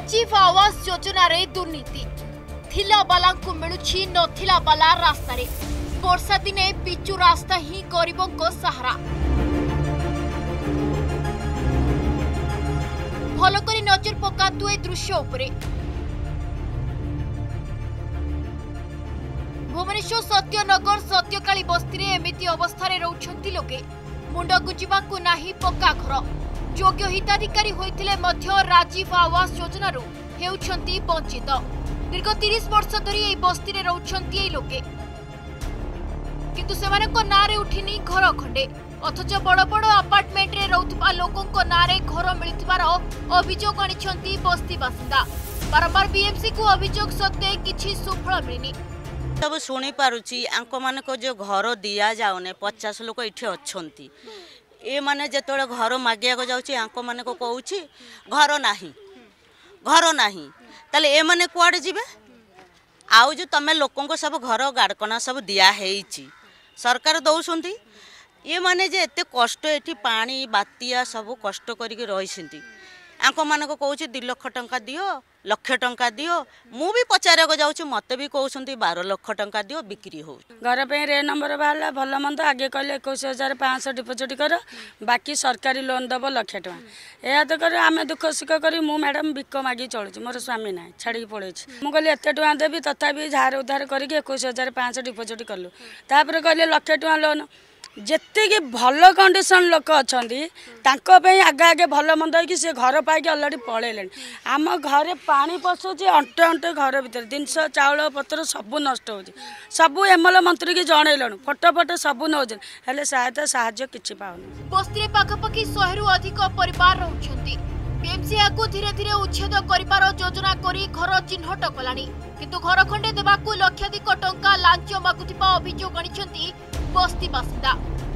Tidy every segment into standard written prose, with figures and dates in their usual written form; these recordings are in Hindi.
राजीव आवास योजना रे दुर्नीति थिला बाला को मिलुछि नथिला बाला रास्ता रे वर्षा दिने पिचु रास्ता ही गरीबों को सहारा भलो करी नजर पका दुए दृश्य उपरे भुवनेश्वर सत्यनगर सत्यकाली बस्ती रे एमिति अवस्था रे रहउछंती लोके मुंड गुजिबा को नाही पक्का घर योग्य हिताधिकारी होइथिले मध्य राजीव आवास योजना रो हेउछंती वंचित दीर्घ 30 वर्ष धरी ए बस्ती रे रहउछंती ए लोके किंतु सेमाने को नारे उठिनी घर खंडे अथच बड़ बड़ अपार्टमेंट रे रहउथबा लोकों को नारे घर मिलथिबार अभियोग आनिछंती बस्ती बासिंदा बारंबार बीएमसी को अभियोग सत्ते किछि सुफल मिलनी सब सुनी पारुची आंको माने को जो घर दिया जाओने 50 लोक इठे अछंती ए माने जेतो घर मागिया को जाउची आंको माने को कहउची घर नाही तले ए माने कुआड जिबे आउ जो तमे लोकन को सब घर गाड़कना सब दिया हेईची सरकार दउसुंती ए माने जे एते कष्ट एठी पानी बातिया सब कष्ट करिक रहिसिंती आंको माने को कहउची 2 लाख टंका दियो लक्ष टंका दियो मु भी पचारे को जाउची मते भी कहउसुंती 12 लाख टंका दियो बिक्री हो घर पे रे नंबर वाला भल मंद आगे कहले 21500 डिपोजिट कर बाकी सरकारी लोन दबो लक्ष टका एया तो कर आमे दुख सुख करी मु मैडम बिक मागी चलुची मोर स्वामी ना छाडी पड़े मु कहले एते टका देबी तथापि झार उधार करी 21500 डिपोजिट करलु तापर कहले लक्ष टका लोन जेतेकी भल कंडीशन लोक अच्छा आगे आगे भल मंद हो सी घर पाई अलरेडी पलैले आम घर पानी पशुचे अंटे अंटे घर भर जिनस चाउल पतर सब नष्ट हो सबू एमएल मंत्री की जनइल फटो फटो सब नौ सहायता साहय कि बस्ती पाखापाखि 100 रु अधिक परिवार रहउछंती बीएमसी को धीरे धीरे उच्छेद कर योजना करी घर चिन्हट कलाणी किंतु घर खंडे देवाकू लक्षाधिक टंका लांच मागुथिबा अभियोग आनिछंती बस्ती बासिंदा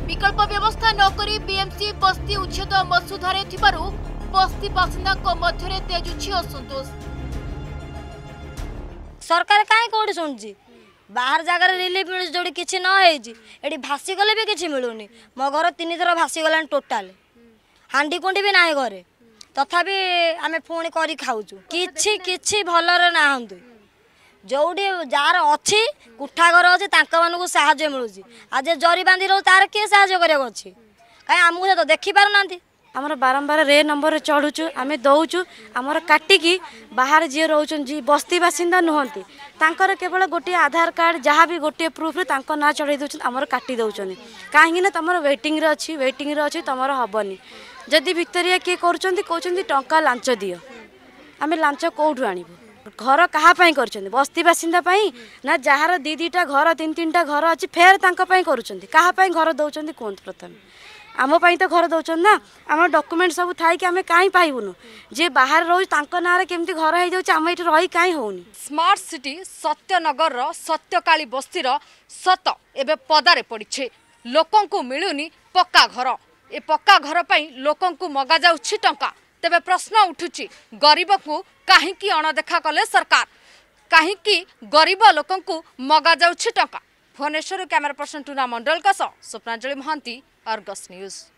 विकल्प व्यवस्था नकरी बीएमसी बस्ती उच्छेद मसूधारे थिबारु बस्ती बासिंदा को मध्यरे तेजुछि असंतोष सरकार काई कोड सुनजी बाहर जगह रिलीफ मिल जोडी किछि न हेजी एडी भासी गले भी किछि मिलुनी मो घर 3 थरा भासी गलन टोटल हांडी कुंडी भी नाही घरे तथापि आमे फोन करी खाउछु किछि किछि भलर ना हंदु जोडी जार अच्छी कुठा घर अच्छे मानू सा मिलूँ आज जरी बांधी रो तार किए साहय कर कहीं आमको तो देखी पार ना आमर बारंबार रे नंबर चढ़ुचु आम दौचु आमर काटिकी बाहर जी रोचन जी बस्ती बासिंदा नुहंती केवल गोटे आधार कार्ड जहाँ भी गोटे प्रूफ्रे ना चढ़ाई दूसरी आमर काटि दौरान कहीं तुम वेटिंग अच्छी तुम हेनी जदि भितरिया किए कर टंका लांच दियो आम लांच कौटू आण घर क्या बस्ती बासिंदा ना जार दी दीटा घर 3 घर अच्छी फेर तांका घर दौरान कहतु प्रथम आमपाई तो घर दौरान ना आम डॉक्यूमेंट सब थी आम कहीं पाइबुनु जे बाहर रोज ना केमती घर हो जाए रही कहीं होनी स्मार्ट सिटी सत्यनगर सत्यकाली बस्तीर सत एबे पदारे पड़े लोकंकु मिलुनी पक्का घर ए पक्का घर पर लोकंकु मगा जाउछि टंका तेबे प्रश्न उठुछि गरीब को काहींकी अणदेखा कले सरकार काहींकी गरीब लोकन को मगा जाउछि टंका भुवनेश्वर कैमरा पर्सन टुना मंडल का सह स्वप्नांजलि महांती आर्गस न्यूज।